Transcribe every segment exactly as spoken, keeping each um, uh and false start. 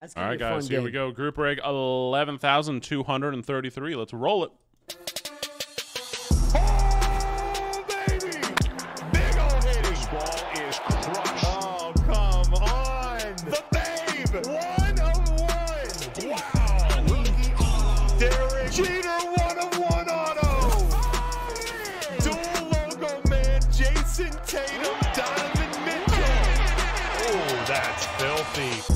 That's gonna All right, be a guys, fun here game. We go. Group reg eleven thousand two hundred thirty-three. Let's roll it. Oh, baby! Big old hit. This ball is crushed. Oh, come on. The babe. One of one. Wow. Rookie auto. Derek Jeter, one of one auto. Oh, dual logo man, Jason Tatum, Diamond Mitchell. Oh, that's filthy.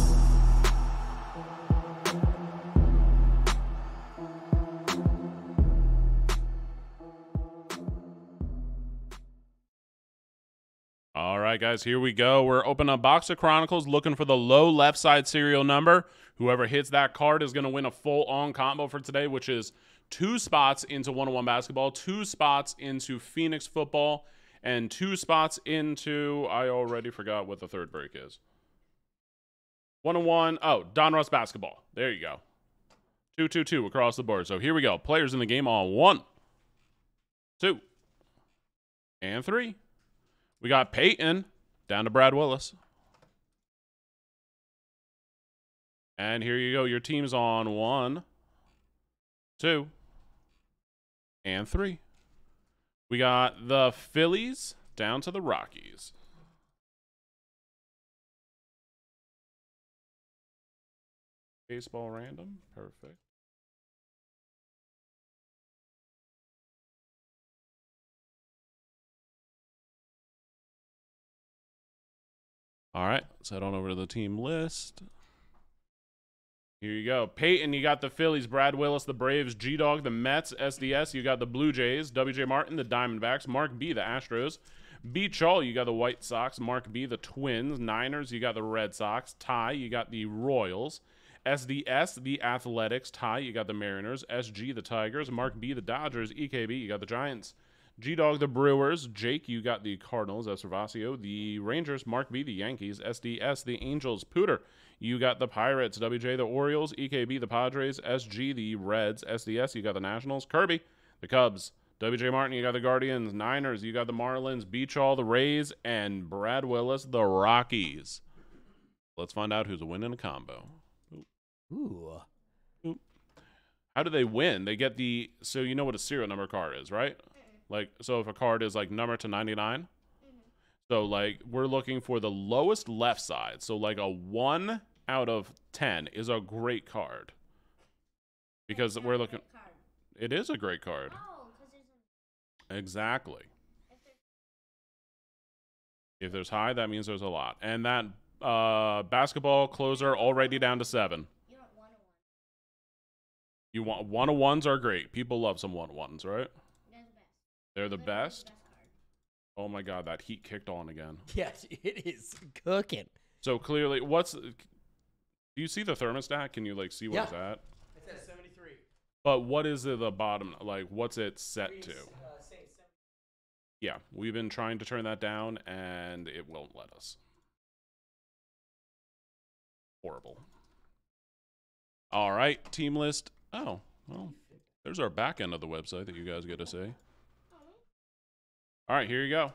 All right, guys, here we go. We're opening a box of Chronicles, looking for the low left side serial number. Whoever hits that card is going to win a full-on combo for today, which is two spots into one oh one basketball, two spots into Phoenix football, and two spots into, I already forgot what the third break is. one oh one, oh, Donruss basketball. There you go. two two two across the board. So here we go. Players in the game on one, two, and three. We got Peyton down to Brad Willis. And here you go. Your team's on one, two, and three. We got the Phillies down to the Rockies. Baseball random. Perfect. All right, let's head on over to the team list. Here you go. Peyton, you got the Phillies, Brad Willis, the Braves, G-Dog, the Mets, S D S. You got the Blue Jays, W J Martin, the Diamondbacks, Mark B, the Astros. B. Chol, you got the White Sox, Mark B, the Twins, Niners, you got the Red Sox, Ty, you got the Royals, S D S, the Athletics, Ty, you got the Mariners, S G, the Tigers, Mark B, the Dodgers, E K B, you got the Giants. G-Dog, the Brewers. Jake, you got the Cardinals. Esservacio, the Rangers. Mark B, the Yankees. S D S, the Angels. Pooter, you got the Pirates. W J, the Orioles. E K B, the Padres. S G, the Reds. S D S, you got the Nationals. Kirby, the Cubs. W J Martin, you got the Guardians. Niners, you got the Marlins. Beachall, the Rays. And Brad Willis, the Rockies. Let's find out who's winning a combo. Ooh. Ooh. Ooh. How do they win? They get the... So you know what a serial number card is, right? Like, so if a card is like number to ninety-nine, mm-hmm. So like we're looking for the lowest left side. So like a one out of ten is a great card because we're looking, it is a great card. Oh, 'cause there's a... Exactly. If there's... if there's high, that means there's a lot. And that uh, basketball closer already down to seven. You don't want one-on-ones. You want one-on-ones are great. People love some one-on-ones, right? They're the best. Oh my God, that heat kicked on again. Yes, it is cooking. So clearly, what's... Do you see the thermostat? Can you like see what yeah. it's at? It's at seventy-three. But what is it the bottom? Like, what's it set to? Uh, yeah, we've been trying to turn that down, and it won't let us. Horrible. All right, team list. Oh, well, there's our back end of the website that you guys get to see. All right, here you go.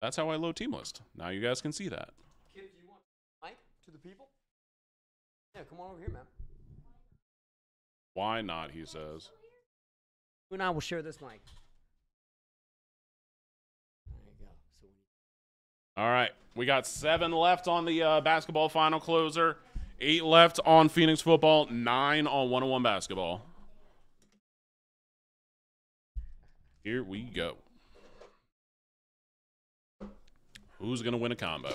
That's how I load team list. Now you guys can see that. Kid, do you want Mike to the people? Yeah, come on over here, man. Why not, he says. You and I will share this mic. There you go. So all right, we got seven left on the uh, basketball final closer, eight left on Phoenix football, nine on one oh one basketball. Here we go. Who's going to win a combo?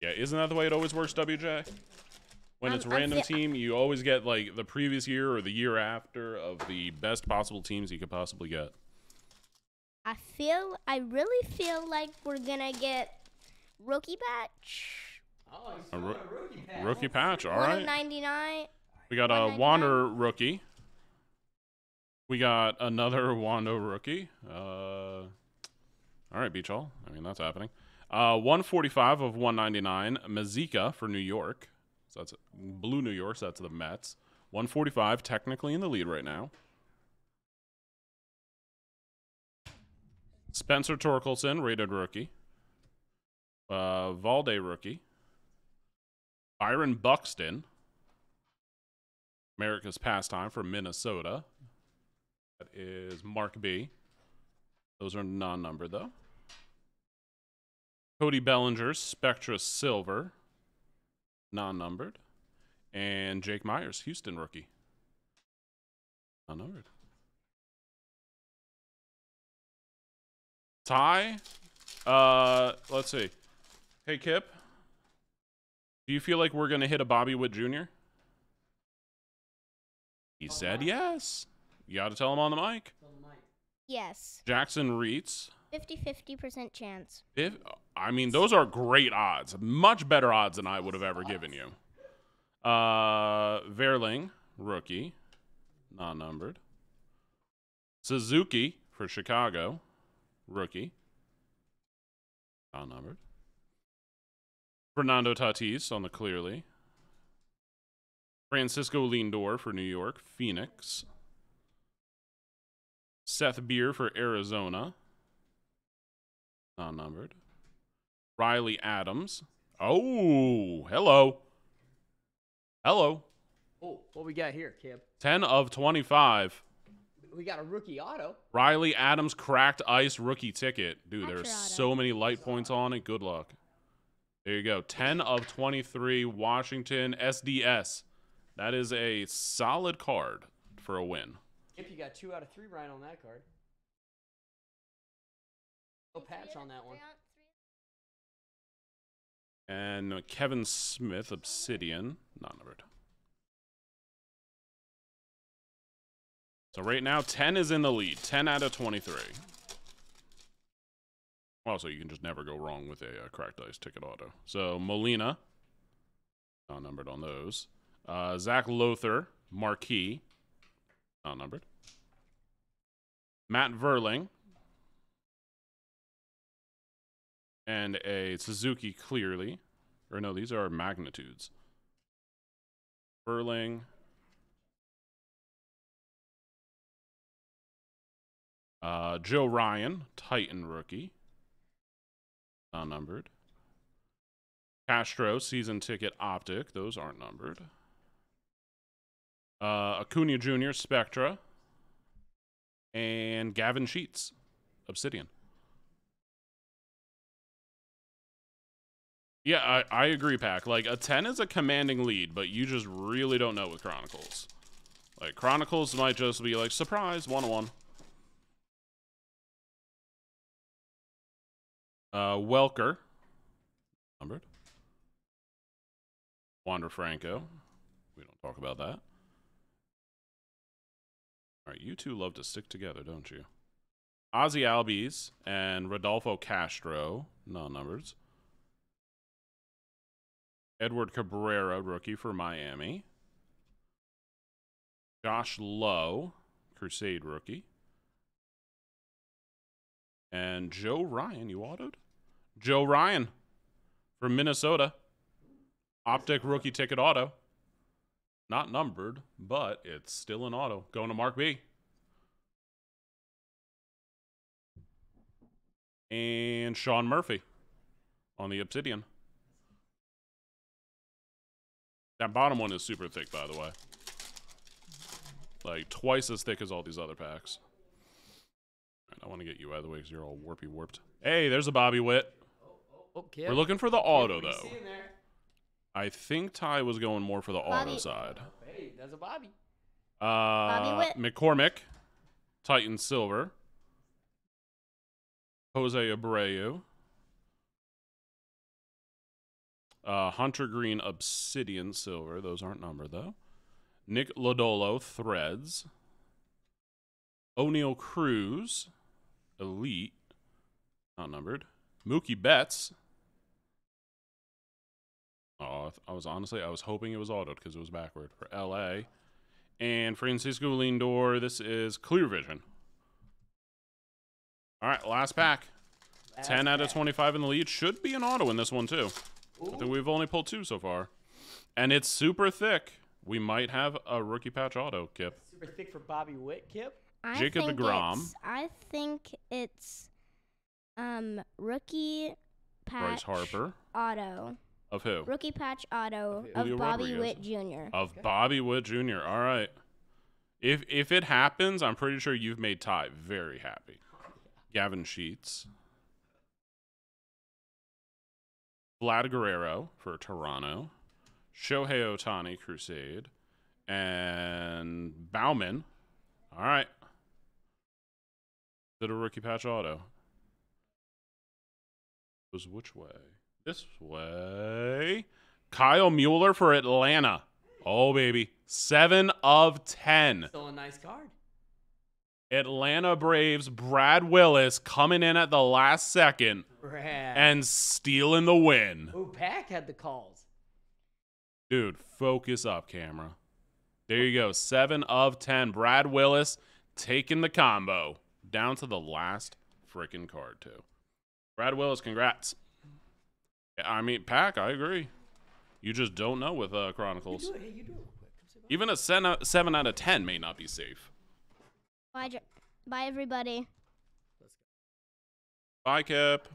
Yeah, isn't that the way it always works, W J? When um, it's a random team, you always get, like, the previous year or the year after of the best possible teams you could possibly get. I feel, I really feel like we're going to get rookie batch. Oh, a ro rookie patch. Rookie patch, all right. one ninety-nine. We got a Wander rookie. We got another Wando rookie. Uh, all right, Beach Hall. I mean, that's happening. Uh, one forty-five of one ninety-nine. Mazika for New York. So that's Blue New York, so that's the Mets. one forty-five, technically in the lead right now. Spencer Torkelson, rated rookie. Uh, Valde, rookie. Byron Buxton, America's Pastime from Minnesota. That is Mark B. Those are non-numbered, though. Cody Bellinger, Spectra Silver, non-numbered. And Jake Myers, Houston rookie, non-numbered. Ty, uh, let's see. Hey, Kip, do you feel like we're going to hit a Bobby Witt Junior? He said yes. You got to tell him on the mic. Yes. Jackson Reitz. fifty-fifty percent chance. If, I mean, those are great odds. Much better odds than I would have ever given you. Uh, Verling, rookie, non-numbered. Suzuki for Chicago, rookie, non-numbered. Fernando Tatis on the Clearly. Francisco Lindor for New York, Phoenix. Seth Beer for Arizona, non-numbered. Riley Adams. Oh, hello. Hello. Oh, what we got here, Kip? ten of twenty-five. We got a rookie auto. Riley Adams cracked ice rookie ticket. Dude, there's so many light points on it. Good luck. There you go. ten of twenty-three, Washington S D S. That is a solid card for a win. Kip, you got two out of three right on that card. No patch on that one. And Kevin Smith, Obsidian, not numbered. So right now, ten is in the lead. ten out of twenty-three. Also, you can just never go wrong with a uh, cracked ice ticket auto. So Molina, not numbered on those. Uh, Zach Lothar, Marquis, not numbered. Matt Verling. And a Suzuki Clearly. Or no, these are magnitudes. Verling. Uh, Joe Ryan, Titan rookie. Non-numbered. Castro, season ticket optic. Those aren't numbered. Uh, Acuna Junior, Spectra. And Gavin Sheets, Obsidian. Yeah, I, I agree, Pac. Like, a ten is a commanding lead, but you just really don't know with Chronicles. Like, Chronicles might just be like, surprise, one-on-one. Uh, Welker. Numbered. Wander Franco. We don't talk about that. All right, you two love to stick together, don't you? Ozzy Albies and Rodolfo Castro. Non-numbers. Edward Cabrera, rookie for Miami. Josh Lowe, Crusade rookie. And Joe Ryan, you autoed? Joe Ryan from Minnesota. Optic rookie ticket auto. Not numbered, but it's still an auto. Going to Mark B. And Sean Murphy on the Obsidian. That bottom one is super thick, by the way. Like, twice as thick as all these other packs. All right, I want to get you out of the way because you're all warpy warped. Hey, there's a Bobby Witt. Okay. We're looking for the auto, though. I think Ty was going more for the Bobby. auto side. Hey, there's a Bobby. Uh, Bobby Witt. McCormick, Titan Silver. Jose Abreu. Uh, Hunter Green, Obsidian Silver. Those aren't numbered, though. Nick Lodolo, Threads. O'Neal Cruz, Elite. Not numbered. Mookie Betts. Oh, I was honestly, I was hoping it was autoed because it was backward for L A. And Francisco Lindor, this is Clear Vision. All right, last pack. Last ten pack. Out of twenty-five in the lead. Should be an auto in this one, too. Ooh. I think we've only pulled two so far. And it's super thick. We might have a rookie patch auto, Kip. Super thick for Bobby Witt, Kip. I Jacob think DeGrom. I think it's Um, rookie patch Bryce Harper. Auto. Of who? Rookie patch auto of, of Bobby Witt Junior Of okay. Bobby Witt Junior All right. If if it happens, I'm pretty sure you've made Ty very happy. Gavin Sheets. Vlad Guerrero for Toronto. Shohei Ohtani, Crusade. And Bauman. All right. Did a rookie patch auto. Was which way? This way. Kyle Mueller for Atlanta. Oh, baby. seven of ten. Still a nice card. Atlanta Braves, Brad Willis coming in at the last second Brad. and stealing the win. Ooh, Pack had the calls. Dude, focus up, camera. There you go. seven of ten. Brad Willis taking the combo down to the last freaking card, too. Brad Willis, congrats. I mean, Pack, I agree. You just don't know with uh, Chronicles. You do it. Hey, you do it real quick. Even a seven out of ten may not be safe. Bye, everybody. Bye, Cap.